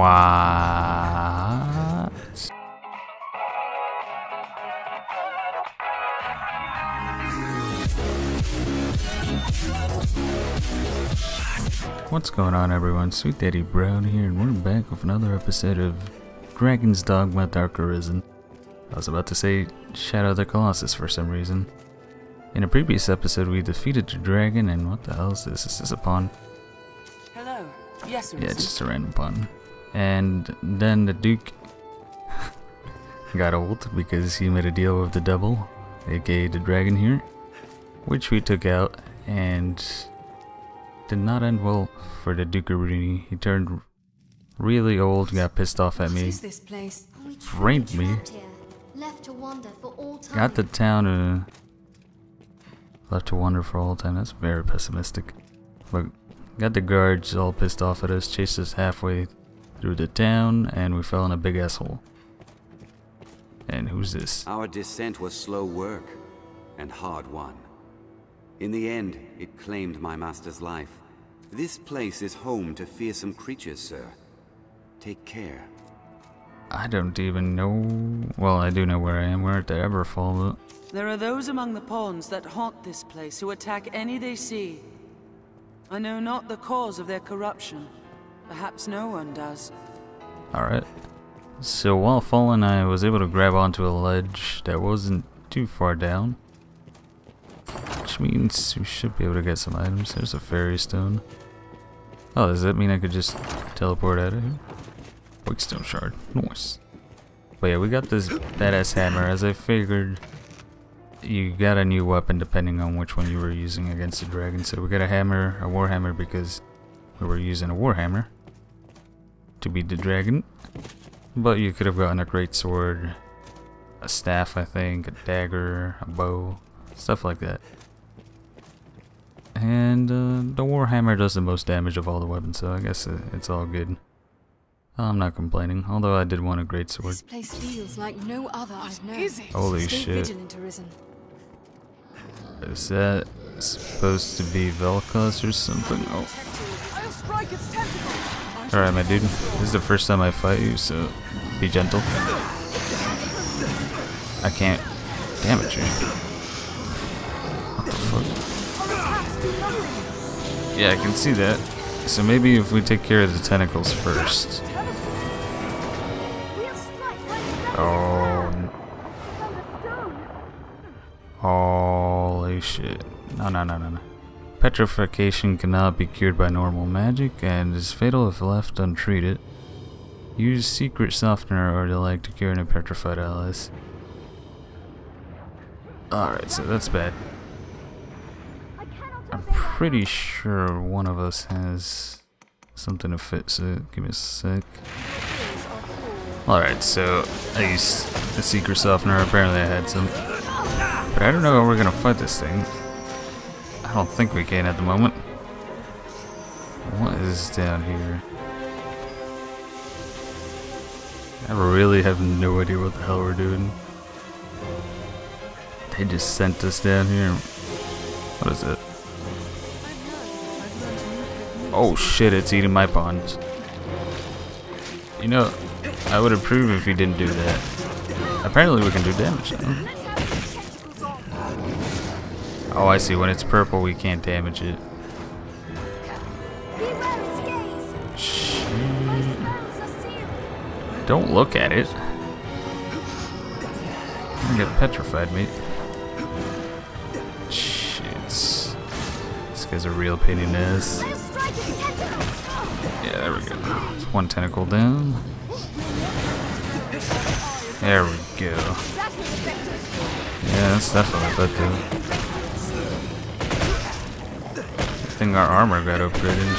What? What's going on, everyone? Sweet Daddy Brown here, and we're back with another episode of Dragon's Dogma: Dark Arisen. I was about to say Shadow of the Colossus for some reason. In a previous episode, we defeated the dragon, and what the hell is this? Is this a pawn? Hello. Yes, yeah, it's just a random pawn. And then the Duke got old because he made a deal with the devil, aka the dragon here, which we took out, and did not end well for the Duke Aruni. He turned really old, got pissed off at me, framed me, got the town left to wander for all time. That's very pessimistic. But got the guards all pissed off at us, chased us halfway through the town, and we fell in a big asshole. And who's this? Our descent was slow work and hard won. In the end, it claimed my master's life. This place is home to fearsome creatures, sir. Take care. I don't even know... Well, I do know where I am. We're at the Everfall, but... There are those among the pawns that haunt this place who attack any they see. I know not the cause of their corruption. Perhaps no one does. Alright. So while falling, I was able to grab onto a ledge that wasn't too far down, which means we should be able to get some items. There's a Fairy Stone. Oh, does that mean I could just teleport out of here? Wigstone Shard. Nice. But yeah, we got this badass hammer, as I figured. You got a new weapon depending on which one you were using against the dragon. So we got a hammer, a warhammer, because we were using a warhammer to beat the dragon. But you could have gotten a great sword, a staff, I think, a dagger, a bow, stuff like that. And the warhammer does the most damage of all the weapons, so I guess it's all good. I'm not complaining, although I did want a great sword. This place feels like no other I've known. Holy shit. Is that supposed to be Vel'Koz or something? Oh. Alright, my dude. This is the first time I fight you, so be gentle. I can't damage you. What the fuck? Yeah, I can see that. So maybe if we take care of the tentacles first. Oh. Holy shit. No. Petrification cannot be cured by normal magic and is fatal if left untreated. Use Secret Softener or the like to cure any petrified allies. Alright, so that's bad. I'm pretty sure one of us has something to fix it. Give me a sec. Alright, so I used the Secret Softener, apparently I had some. But I don't know how we're gonna fight this thing. I don't think we can at the moment. What is down here? I really have no idea what the hell we're doing. They just sent us down here. What is it? Oh shit, it's eating my pawns. You know, I would approve if you didn't do that. Apparently we can do damage though. Oh, I see. When it's purple, we can't damage it. Shit. Don't look at it. I'm gonna get petrified, mate. Shit. This guy's a real pain in the ass. Yeah, there we go. It's one tentacle down. There we go. Yeah, that's definitely effective. I think our armor got upgraded.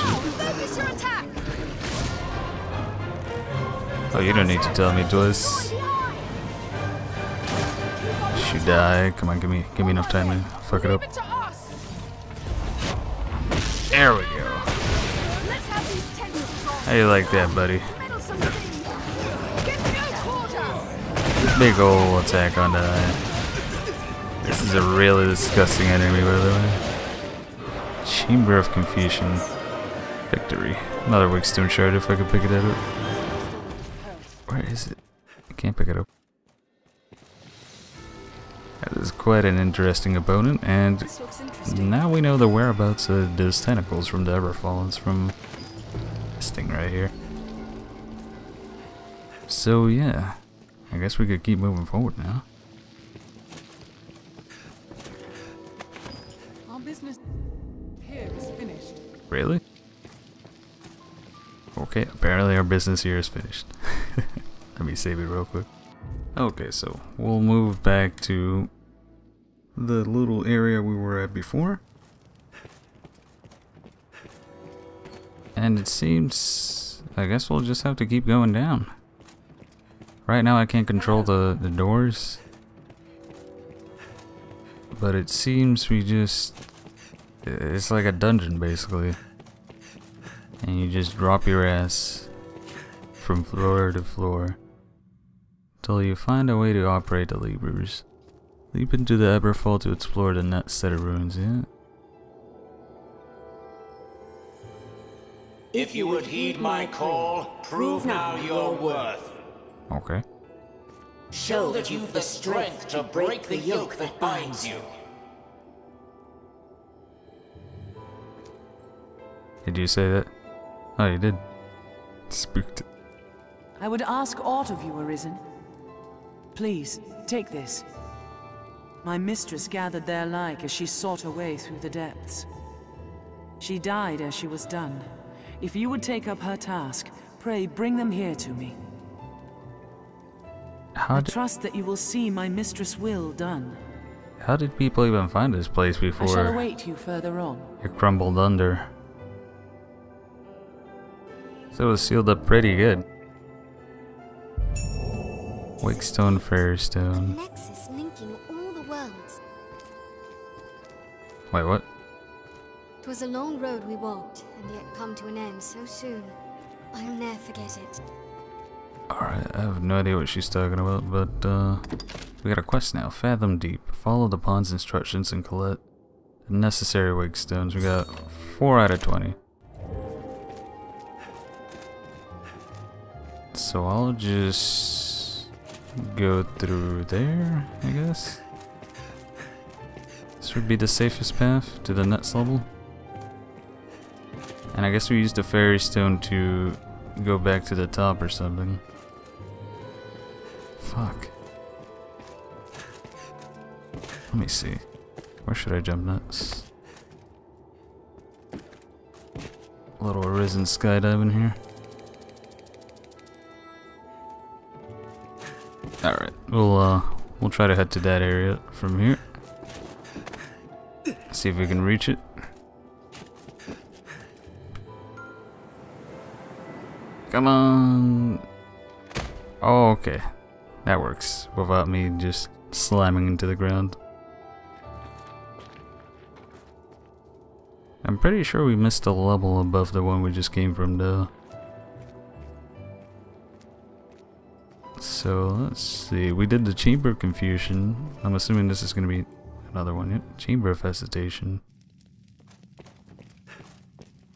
Oh, you don't need to tell me twice. She died. Come on, give me enough time to fuck it up. There we go. How you like that, buddy? Big ol' attack on the eye. This is a really disgusting enemy, by the way. Chamber of Confusion. Victory. Another Wigstone Shard if I could pick it up. Where is it? I can't pick it up. That is quite an interesting opponent, and now we know the whereabouts of those tentacles from the Everfall. It's from this thing right here. So yeah, I guess we could keep moving forward now. Our business here is finished. Really? Okay, apparently our business here is finished. Let me save it real quick. Okay, so we'll move back to the little area we were at before. And it seems... I guess we'll just have to keep going down. Right now I can't control the doors. But it seems we just... It's like a dungeon, basically. And you just drop your ass from floor to floor. Till you find a way to operate the levers. Leap into the Everfall to explore the next set of ruins, yeah? If you would heed my call, prove now your worth. Okay. Show that you've the strength to break the yoke that binds you. Did you say that? Oh, you did. Spooked. I would ask aught of you, Arisen. Please, take this. My mistress gathered their like as she sought her way through the depths. She died as she was done. If you would take up her task, pray bring them here to me. I trust that you will see my mistress' will done. How did people even find this place before? I shall await you further on. It crumbled under. So it was sealed up pretty good. Wigstone, Fairy Stone. Nexus linking all the worlds. Wait, what? It was a long road we walked, and yet come to an end so soon. I'll never forget it. Alright, I have no idea what she's talking about, but we got a quest now. Fathom Deep. Follow the Pawn's instructions and collect the necessary Wigstones. We got 4 out of 20. So I'll just... go through there, I guess. This would be the safest path to the next level. And I guess we used the Fairy Stone to go back to the top or something. Fuck. Let me see. Where should I jump next? A little Arisen skydiving here. Alright, we'll try to head to that area from here. See if we can reach it. Come on! Oh, okay. That works, without me just slamming into the ground. I'm pretty sure we missed a level above the one we just came from, though. So let's see, we did the Chamber of Confusion. I'm assuming this is going to be another one, yeah? Chamber of Hesitation.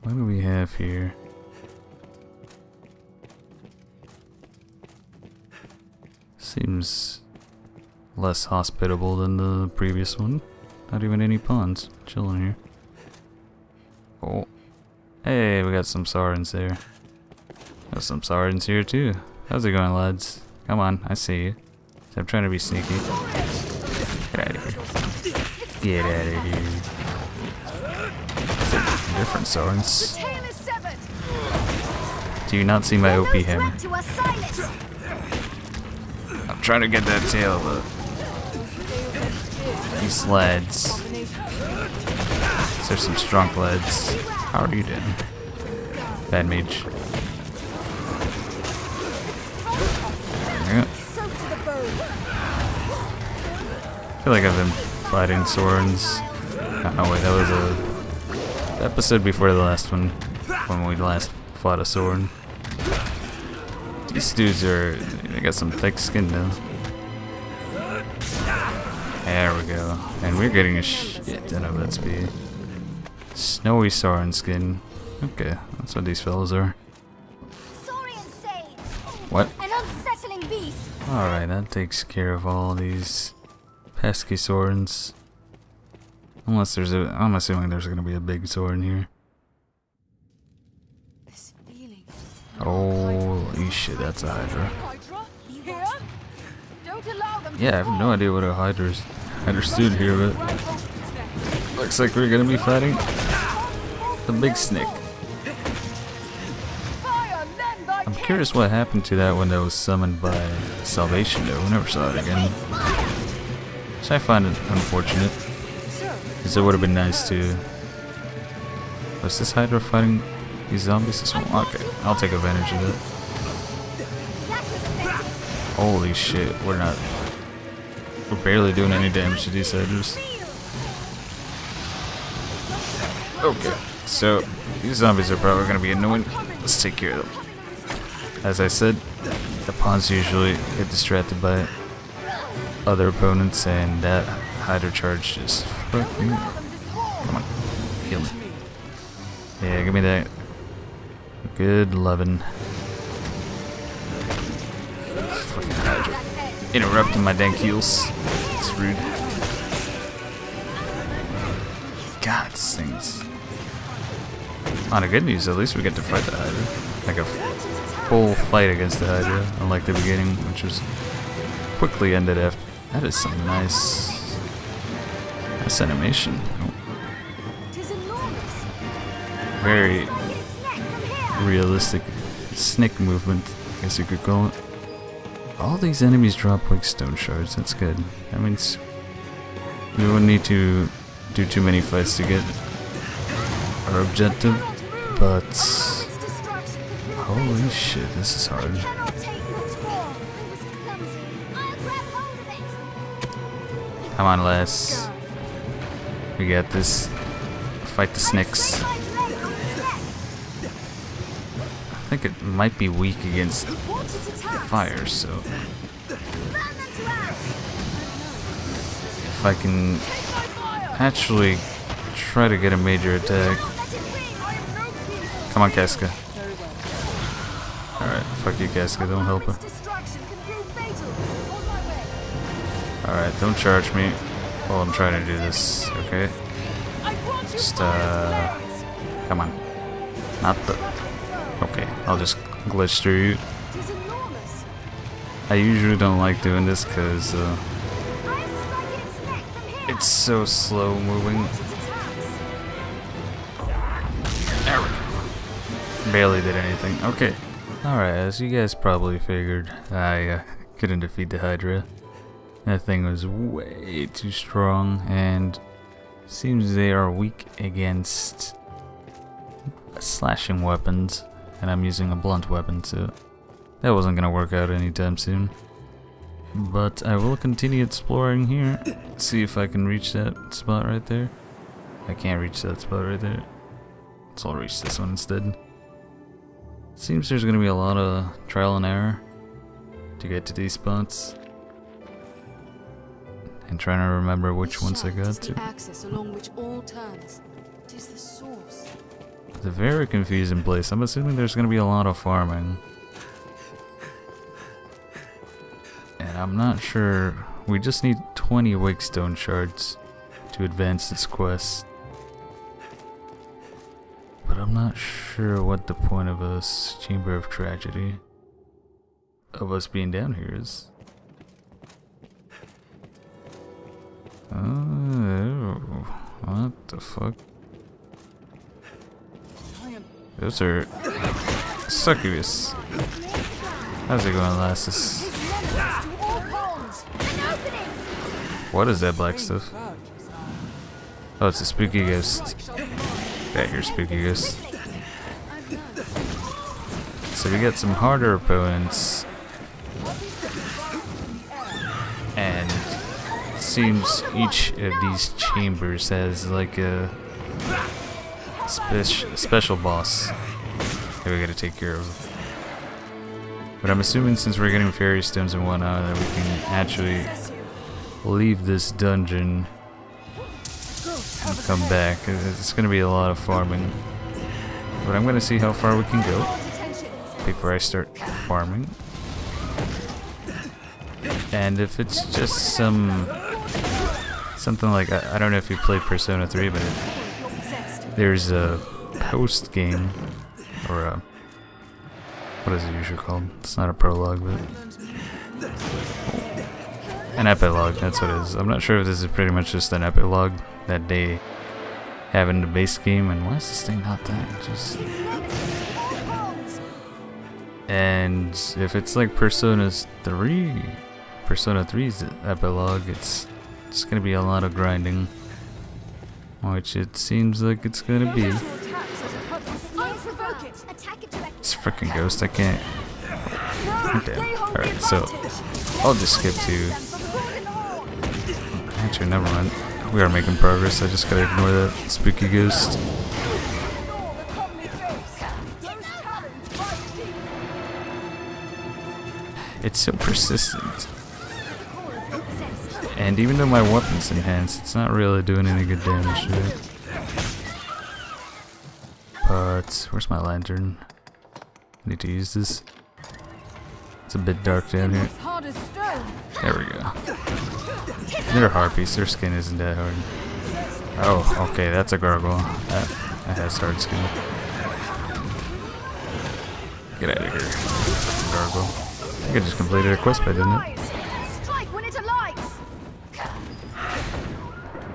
What do we have here? Seems less hospitable than the previous one. Not even any pawns chilling here. Oh, hey, we got some Saurians there. Got some Saurians here too. How's it going, lads? Come on, I see you. I'm trying to be sneaky. Get out of here. Get out of here. Different swords. Do you not see my OP hammer? I'm trying to get that tail, but... these lads. There's some strong lads. How are you doing? Bad mage. I feel like I've been fighting Saurians. Oh, no, wait, that was a episode before the last one, when we last fought a Saurian. These dudes are... they got some thick skin now. There we go. And we're getting a shit ton of XP. Snowy Saurian skin. Okay, that's what these fellas are. What? Alright, that takes care of all these pesky Saurians. Unless there's a... I'm assuming there's going to be a big Saurian here. Holy shit, that's a Hydra. Yeah, I have no idea what a Hydra is. Hydra's dude here, but... looks like we're going to be fighting the big snake. I'm curious what happened to that when that was summoned by Salvation, though. We never saw it again. Which I find it unfortunate. Because it would have been nice to... was this Hydra fighting these zombies as well? Okay, I'll take advantage of that. Holy shit, we're not... we're barely doing any damage to these Hydras. Okay, so these zombies are probably going to be annoying. Let's take care of them. As I said, the pawns usually get distracted by other opponents, and that Hydra charge just fucking... come on, heal me. Yeah, give me that good lovin'. Fucking Hydra. Interrupting my dank heals. It's rude. God, these things. On the good news, at least we get to fight the Hydra. Like a full fight against the Hydra, unlike the beginning, which was quickly ended after. That is some nice animation. Oh. Very realistic snick movement, I guess you could call it. All these enemies drop Wigstone Shards, that's good. That means we wouldn't need to do too many fights to get our objective, but... holy shit, this is hard. Come on, Les. We got this. Fight the snakes. I think it might be weak against fire, so... if I can actually try to get a major attack. Come on, Casca. Alright, fuck you, Casca, don't help her. Alright, don't charge me while I'm trying to do this, okay? Just, come on. Not the... okay, I'll just glitch through you. I usually don't like doing this because, it's so slow moving. There we go. Barely did anything, okay. Alright, as you guys probably figured, I couldn't defeat the Hydra. That thing was way too strong, and seems they are weak against slashing weapons, and I'm using a blunt weapon, so that wasn't gonna work out anytime soon. But I will continue exploring here, see if I can reach that spot right there. I can't reach that spot right there, so I'll reach this one instead. Seems there's gonna be a lot of trial and error to get to these spots, and trying to remember which ones I got to. It's a very confusing place. I'm assuming there's gonna be a lot of farming, and I'm not sure. We just need 20 Wakestone Shards to advance this quest. But I'm not sure what the point of us Chamber of Tragedy of us being down here is. Oh, what the fuck? Those are Succubus. How's it going, lasses? What is that black stuff? Oh, it's a spooky ghost. Got your spooky ghost. So we got some harder opponents, and it seems each of these chambers has like a special boss that we gotta take care of. But I'm assuming since we're getting Fairy Stones and whatnot that we can actually leave this dungeon and come back. It's gonna be a lot of farming, but I'm gonna see how far we can go before I start farming. And if it's just something like, I don't know if you played Persona 3, but there's a post game, or a, what is it usually called? It's not a prologue, but an epilogue, that's what it is. I'm not sure if this is pretty much just an epilogue that they have in the base game. And why is this thing not that? Just... And if it's like Persona 3's epilogue, it's gonna be a lot of grinding, which it seems like it's gonna be. It's freaking ghost, I can't. Okay, alright, so I'll just skip to. Actually, never mind. We are making progress, I just gotta ignore that spooky ghost. It's so persistent. And even though my weapon's enhanced, it's not really doing any good damage to it. But, where's my lantern? I need to use this. It's a bit dark down here. There we go. They're harpies, their skin isn't that hard. Oh, okay, that's a gargoyle. That has hard skin. Get out of here, gargoyle. I think I just completed a quest, but I didn't.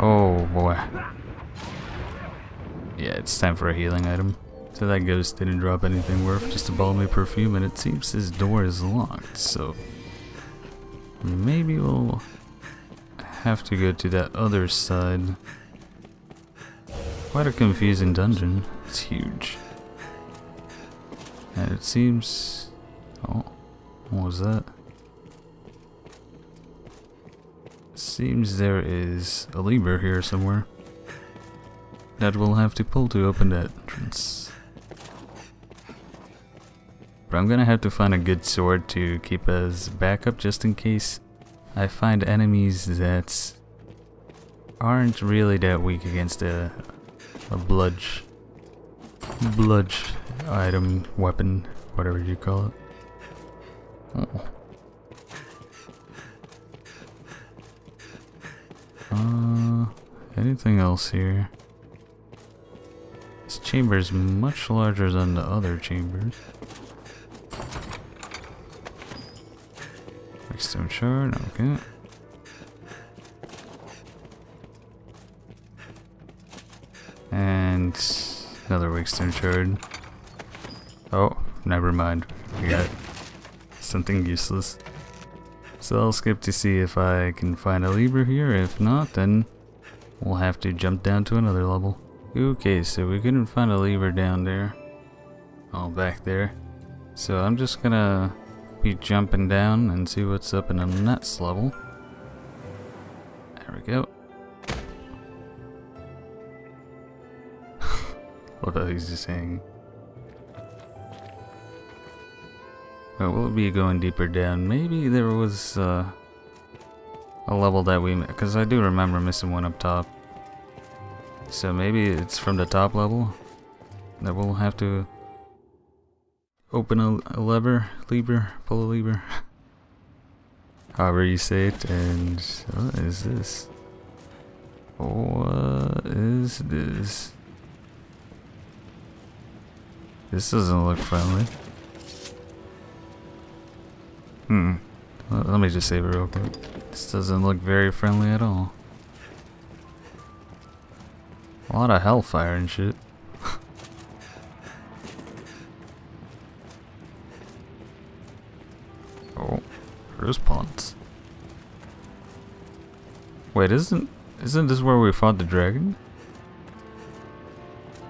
Oh boy. Yeah, it's time for a healing item. So that ghost didn't drop anything worth, just a Balmy Perfume, and it seems his door is locked, so... Maybe we'll have to go to that other side. Quite a confusing dungeon. It's huge. And it seems... Oh. What was that? Seems there is a lever here somewhere that we'll have to pull to open that entrance. But I'm gonna have to find a good sword to keep as backup just in case I find enemies that aren't really that weak against a bludge item, weapon, whatever you call it. Oh. Anything else here? This chamber is much larger than the other chambers. Wigstone Shard, okay. And another Wigstone Shard. Oh, never mind. We got it. Something useless. So I'll skip to see if I can find a lever here. If not, then we'll have to jump down to another level. Okay, so we couldn't find a lever down there. Oh, back there. So I'm just gonna be jumping down and see what's up in the next level. There we go. Love how he's just saying. But we'll be going deeper down. Maybe there was a level that we... Because I do remember missing one up top. So maybe it's from the top level that we'll have to open a lever, pull a lever. However you say it. And what is this? What is this? This doesn't look friendly. Let me just save it real quick. This doesn't look very friendly at all. A lot of hellfire and shit. Oh, there's pawns. Wait, isn't this where we fought the dragon?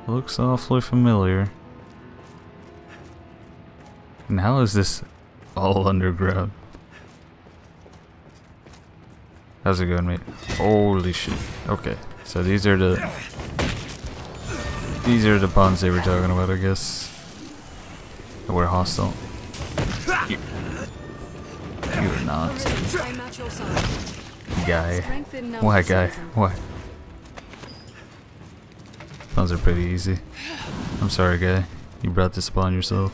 Looks awfully familiar. And how is this all underground? How's it going, mate? Holy shit. Okay, so these are the pawns they were talking about, I guess. They were hostile. You're not. Guy. Why, guy? Why? Pawns are pretty easy. I'm sorry, guy. You brought this upon yourself.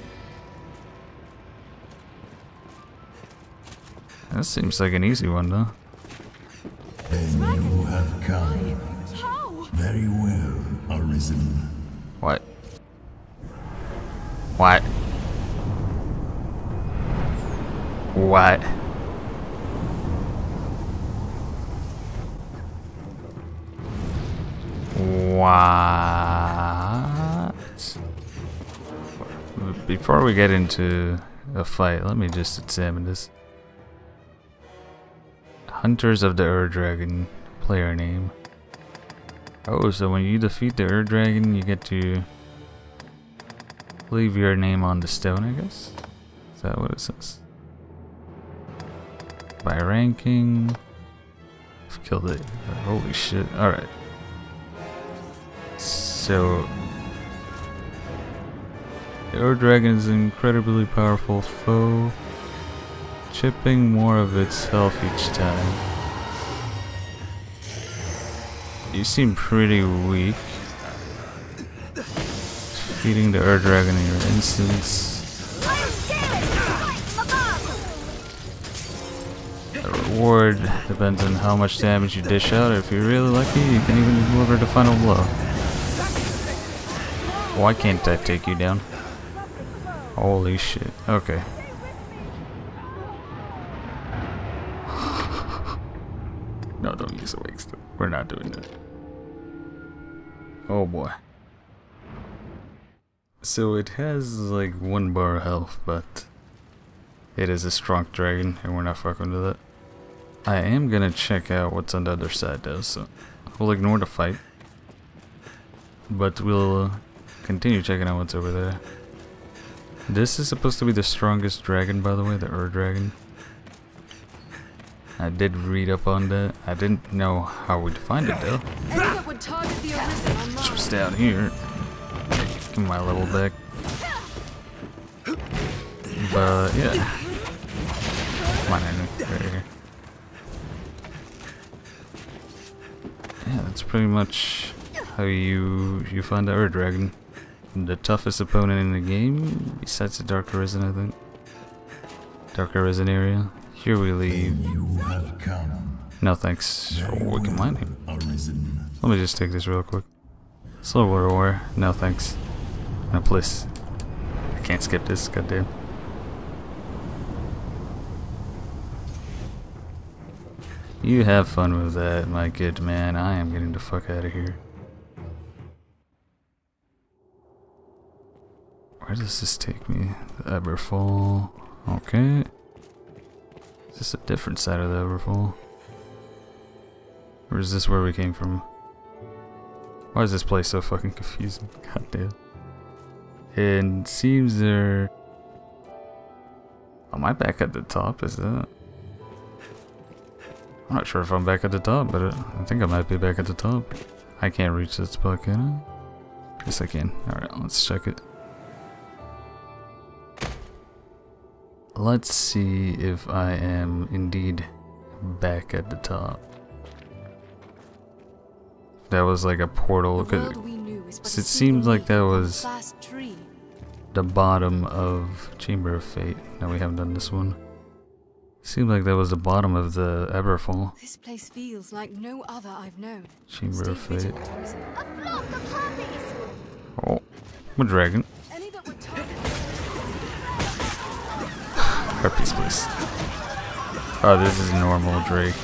That seems like an easy one, though. Then you have come. How? Very well, Arisen. What? What? What? What? Before we get into a fight, let me just examine this. Hunters of the Ur Dragon, player name. Oh, so when you defeat the Ur Dragon, you get to leave your name on the stone, I guess? Is that what it says? By ranking. I've killed it. Holy shit. Alright. So, the Ur Dragon is an incredibly powerful foe, chipping more of its health each time. You seem pretty weak. Defeating the Ur Dragon in your instance. The reward depends on how much damage you dish out, or if you're really lucky, you can even deliver the final blow. Why can't that take you down? Holy shit. Okay. No, don't use the Wakestone. We're not doing that. Oh boy. So it has like 1 bar health, but it is a strong dragon and we're not fucking with it. I am gonna check out what's on the other side though, so we'll ignore the fight. But we'll continue checking out what's over there. This is supposed to be the strongest dragon, by the way, the Ur Dragon. I did read up on that. I didn't know how we'd find it though. Which was down here. Give my level back. But yeah. Come on, enemy. Right here. Yeah, that's pretty much how you find the Ur Dragon. The toughest opponent in the game, besides the Dark Arisen, I think. Dark Arisen area. Here we leave. No thanks for wicked mining. Let me just take this real quick. Slow water war. No thanks. No please. I can't skip this, goddamn. You have fun with that, my good man. I am getting the fuck out of here. Where does this take me? The Everfall. Okay. Is this a different side of the Everfall? Or is this where we came from? Why is this place so fucking confusing? God damn. And seems there... Am I back at the top? Is that... I'm not sure if I'm back at the top, but I think I might be back at the top. I can't reach this spot, can I? Yes I can. Alright, let's check it. Let's see if I am indeed back at the top. That was like a portal, because it seemed like that was the bottom of Chamber of Fate. Now we haven't done this one. Seemed like that was the bottom of the Everfall. This place feels like no other I've known. Chamber of Fate. Oh, I'm a dragon. Herpes, please. Oh, this is normal, Drake.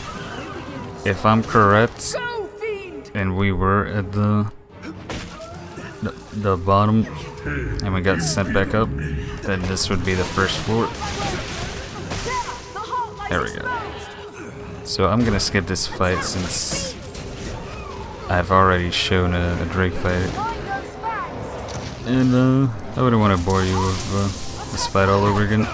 If I'm correct, and we were at the bottom, and we got sent back up, then this would be the first floor. There we go. So I'm gonna skip this fight since I've already shown a Drake fight. And I wouldn't want to bore you with this fight all over again,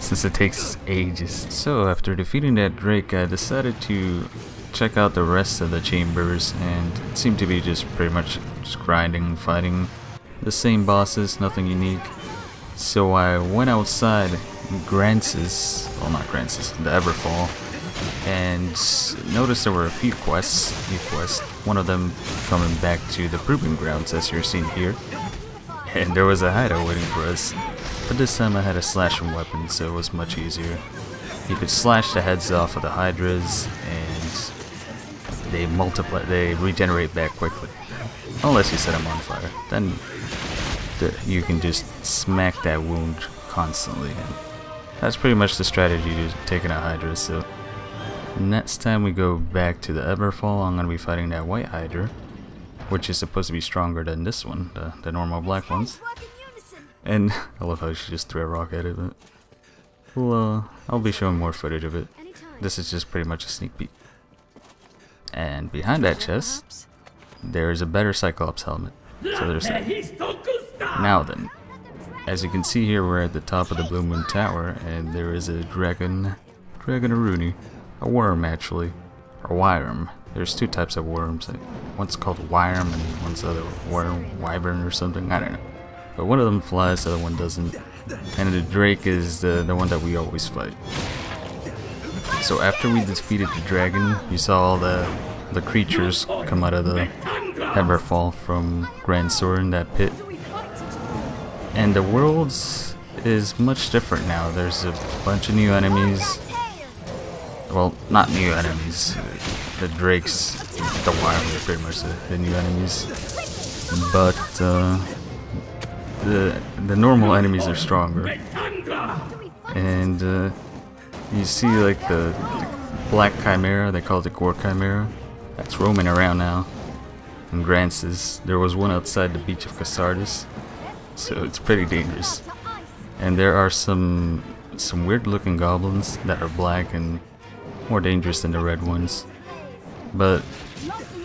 since it takes ages. So after defeating that Drake, I decided to check out the rest of the chambers, and it seemed to be just pretty much just grinding, fighting the same bosses, nothing unique. So I went outside Grancis, well not Grancis, the Everfall, and noticed there were a few quests, one of them coming back to the Proving Grounds as you're seeing here, and there was a hideout waiting for us. But this time I had a slashing weapon, so it was much easier. You could slash the heads off of the Hydras, and they multiply, they regenerate back quickly. Unless you set them on fire, then you can just smack that wound constantly. And that's pretty much the strategy to taking out Hydra. So next time we go back to the Everfall, I'm going to be fighting that white Hydra, which is supposed to be stronger than this one, the normal black ones. And I love how she just threw a rock at it, but well, I'll be showing more footage of it. This is just pretty much a sneak peek. And behind that chest, there is a better Cyclops helmet. So there's now then, as you can see here, we're at the top of the Blue Moon Tower, and there is a Dragonaruni, a Wyrm actually, or Wyrm. There's two types of Wyrms. Like, one's called Wyrm and one's the other Wyvern or something. I don't know. But one of them flies, the other one doesn't. And the Drake is the one that we always fight. So after we defeated the dragon, you saw all the creatures come out of the Everfall from Grand Sorin, that pit. And the worlds is much different now. There's a bunch of new enemies. Well, not new enemies. The Drakes, the Wyvern are pretty much the new enemies. But the normal enemies are stronger. And you see like the Black Chimera, they call it the Gore Chimera. That's roaming around now. And Grances, there was one outside the beach of Cassardis. So it's pretty dangerous. And there are some weird looking goblins that are black and more dangerous than the red ones. But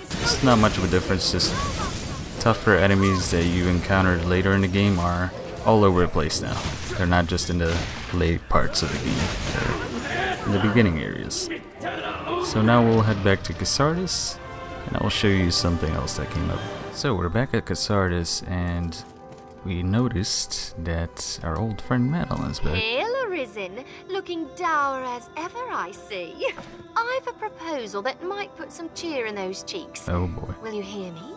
it's not much of a difference, just tougher enemies that you encountered later in the game are all over the place now. They're not just in the late parts of the game, they're in the beginning areas. So now we'll head back to Cassardis, and I will show you something else that came up. So we're back at Cassardis, and we noticed that our old friend Madeline's back. Hail Arisen, looking dour as ever I see. I've a proposal that might put some cheer in those cheeks. Oh boy. Will you hear me?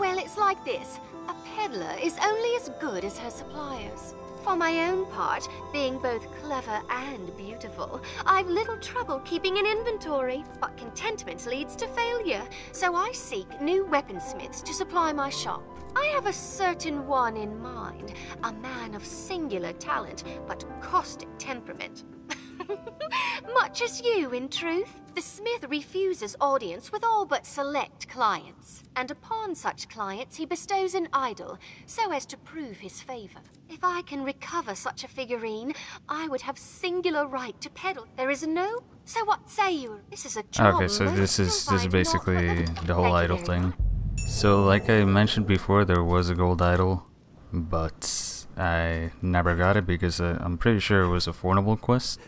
Well, it's like this. A peddler is only as good as her suppliers. For my own part, being both clever and beautiful, I've little trouble keeping an inventory, but contentment leads to failure, so I seek new weaponsmiths to supply my shop. I have a certain one in mind, a man of singular talent, but caustic temperament. Much as you, in truth. The smith refuses audience with all but select clients, and upon such clients he bestows an idol, so as to prove his favor. If I can recover such a figurine, I would have singular right to peddle. There is no... So what say you? This is a charm. Okay, so this is basically the whole idol thing. So like I mentioned before, there was a gold idol, but I never got it because I'm pretty sure it was a Fornable quest.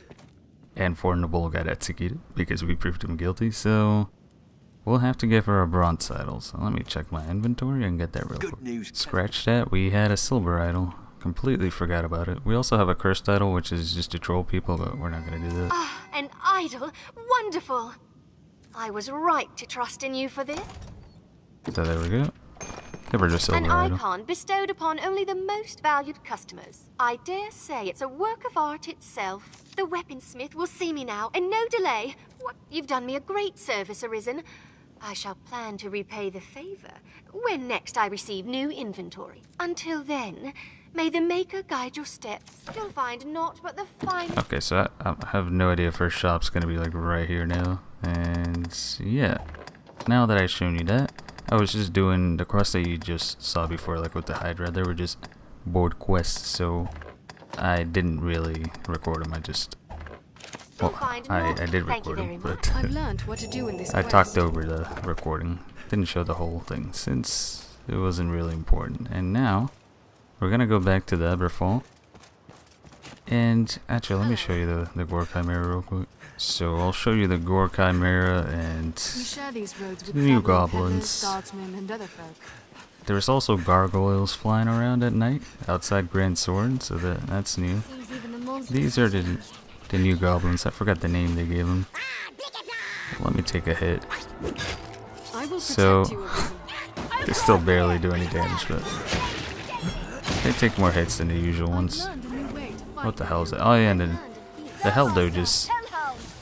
And Fornable got executed because we proved him guilty, so we'll have to give her a bronze idol. So let me check my inventory and get that real quick. Scratch that, we had a silver idol. Completely forgot about it. We also have a cursed idol, which is just to troll people, but we're not gonna do that. An idol? Wonderful! I was right to trust in you for this. So there we go. Give her just silver idol. An icon bestowed upon only the most valued customers. I dare say it's a work of art itself. The weaponsmith will see me now, and no delay. What? You've done me a great service, Arisen. I shall plan to repay the favor when next I receive new inventory. Until then, may the maker guide your steps. You'll find naught but the finest. Okay, so I have no idea if her shop's gonna be like right here now. And yeah, now that I've shown you that, I was just doing the quest that you just saw before, like with the Hydra. They were just board quests, so I didn't really record them. I just, well, I did record them, but I talked over the recording. Didn't show the whole thing since it wasn't really important. And now we're gonna go back to the Everfall. And actually, let me show you the Gore Chimera real quick. So I'll show you the Gore Chimera and the new goblins. There's also gargoyles flying around at night outside Grand Sorin, so that's new. These are the new goblins. I forgot the name they gave them. Let me take a hit. So they still barely do any damage, but they take more hits than the usual ones. What the hell is that? Oh yeah, and the Helldo just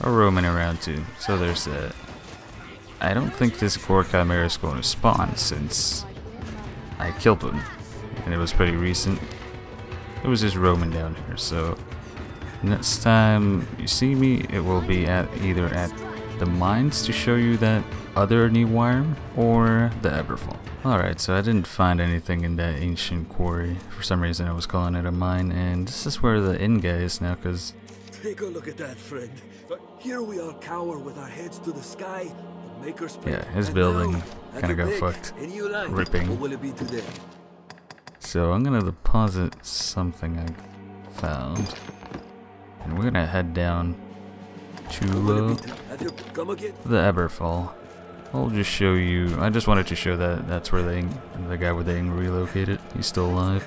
are roaming around too, so there's that. I don't think this Gore Chimera is going to spawn since I killed him, and it was pretty recent. It was just roaming down here, so next time you see me, it will be at either at the mines to show you that other new Wyrm or the Everfall. Alright, so I didn't find anything in that ancient quarry. For some reason I was calling it a mine, and this is where the end guy is now, cause... Take a look at that, friend. Here we are, cower with our heads to the sky. The maker's yeah, his building kinda got fucked. Ripping. Will it be today? So I'm gonna deposit something I found. And we're gonna head down to the Everfall. I'll just show you, I just wanted to show that that's where the guy with the ing relocated. He's still alive.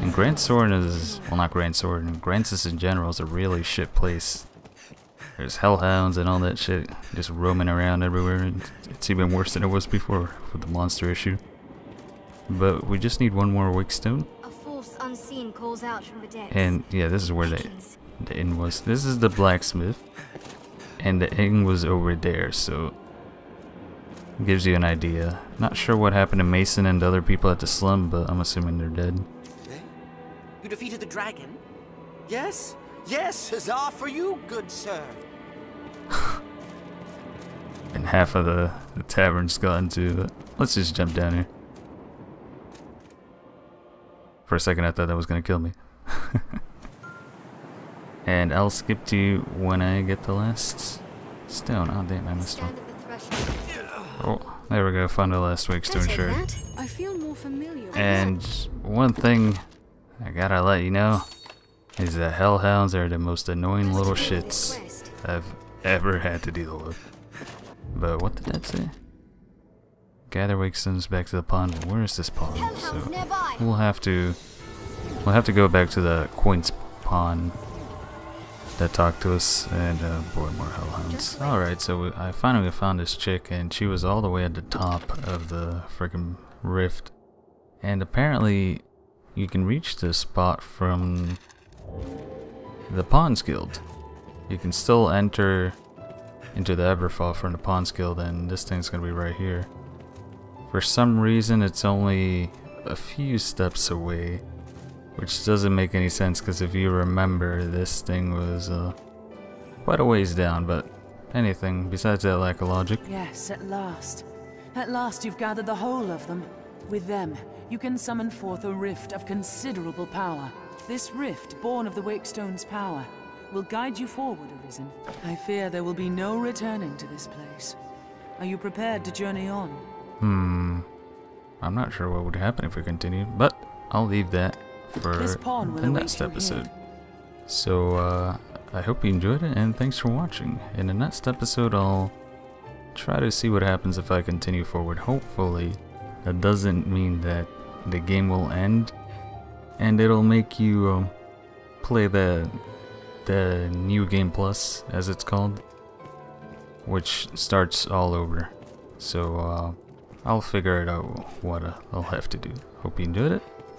And Grand Sorin is, well not Grand Sorin, Grancis in general is a really shit place. There's Hellhounds and all that shit just roaming around everywhere, and it's even worse than it was before with the monster issue. But we just need one more Wigstone. A force unseen calls out from the dead. And yeah, this is where the inn was. This is the blacksmith, and the inn was over there, so... Gives you an idea. Not sure what happened to Mason and the other people at the slum, but I'm assuming they're dead. You defeated the dragon? Yes? Yes, huzzah for you, good sir. And half of the tavern's gone too, but let's just jump down here. For a second I thought that was gonna kill me. And I'll skip to you when I get the last stone. Oh damn, I missed one. Oh, there we go, found the last Wigstone Shard. I feel more familiar. And one thing I gotta let you know is that Hellhounds are the most annoying little shits I've ever had to deal with. But what did that say? Gather Wigstones back to the pond. Where is this pond? So we'll have to go back to the Queen's Pond that talked to us, and boy, more Hellhounds. Alright, so I finally found this chick, and she was all the way at the top of the frickin' rift. And apparently, you can reach this spot from the Pawns Guild. You can still enter into the Everfall from the Pawns Guild, and this thing's gonna be right here. For some reason, it's only a few steps away. Which doesn't make any sense, because if you remember, this thing was quite a ways down, but anything besides that lack of logic. Yes, at last. At last you've gathered the whole of them. With them, you can summon forth a rift of considerable power. This rift, born of the Wakestone's power, will guide you forward, Arisen. I fear there will be no returning to this place. Are you prepared to journey on? I'm not sure what would happen if we continued, but I'll leave that for the next episode. So I hope you enjoyed it, and thanks for watching. In the next episode I'll try to see what happens if I continue forward. Hopefully that doesn't mean that the game will end, and it'll make you play the new game plus, as it's called, which starts all over. So I'll figure it out what I'll have to do. Hope you enjoyed it,